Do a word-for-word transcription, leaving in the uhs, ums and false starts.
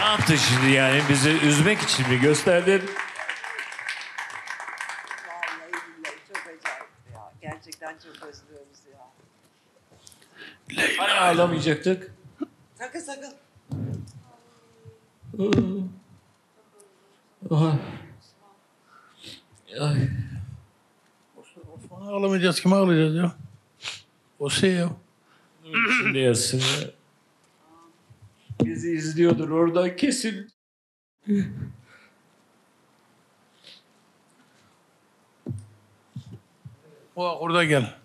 Ne yaptın şimdi yani? Bizi üzmek için mi gösterdin? Vallahi billahi çok acayipti ya. Gerçekten çok özlüyoruz ya. Hani ağlamayacaktık? Sakın sakın. Ay. Ay. Osman'a ağlamayacağız. Kime ağlayacağız ya? O şey ya. Şimdi yersin ya. Bizi izliyordur oradan kesin. O, orada gel.